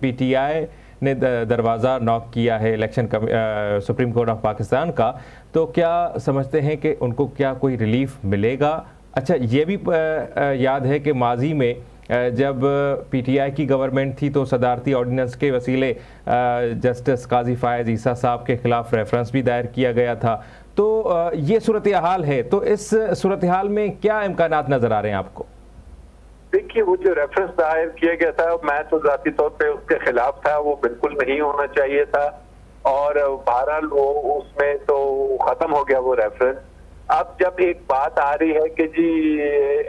PTI ने दरवाज़ा knock किया है election supreme court of Pakistan का, तो क्या समझते हैं कि उनको क्या कोई रिलीफ मिलेगा? अच्छा, ये भी याद है कि माजी में जब पीटीआई की गवर्नमेंट थी तो सदारती ऑर्डिनेंस के वसीले जस्टिस काजी फ़ायज़ ईसा साहब के खिलाफ रेफरेंस भी दायर किया गया था। तो ये सूरत हाल है, तो इस सूरत हाल में क्या इम्कानात नज़र आ रहे हैं आपको? देखिए, वो जो रेफरेंस दायर किया गया था, मैं तो ज़ाती तौर पे उसके खिलाफ था, वो बिल्कुल नहीं होना चाहिए था और बहरहाल वो उसमें तो खत्म हो गया वो रेफरेंस। अब जब एक बात आ रही है कि जी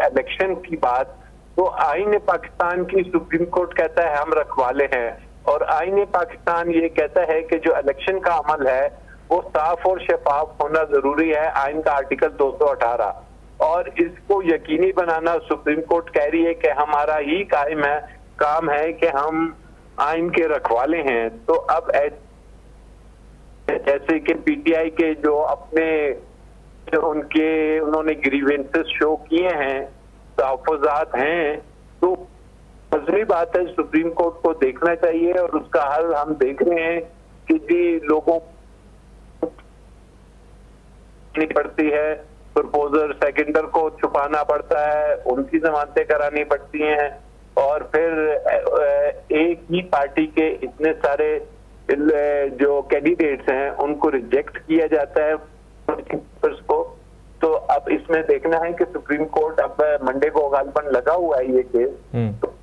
इलेक्शन की बात, तो आईने पाकिस्तान की सुप्रीम कोर्ट कहता है हम रखवाले हैं और आईने पाकिस्तान ये कहता है कि जो इलेक्शन का अमल है वो साफ और शफाफ होना जरूरी है, आईन का आर्टिकल 218, और इसको यकीनी बनाना सुप्रीम कोर्ट कह रही है कि हमारा ही काम है कि हम आईन के रखवाले हैं। तो अब जैसे कि पीटीआई के जो अपने उन्होंने ग्रीवेंसेस शो किए हैं, तहफ़्फ़ुज़ात हैं, तो मजबूरी बात है सुप्रीम कोर्ट को देखना चाहिए और उसका हल हम देख रहे हैं कि जी लोगों को पड़ती है, प्रपोजर सेकेंडर को छुपाना पड़ता है, उनकी जमानतें करानी पड़ती हैं और फिर एक ही पार्टी के इतने सारे जो कैंडिडेट्स हैं उनको रिजेक्ट किया जाता है को। तो अब इसमें देखना है कि सुप्रीम कोर्ट अब मंडे को गालबन लगा हुआ है ये केस,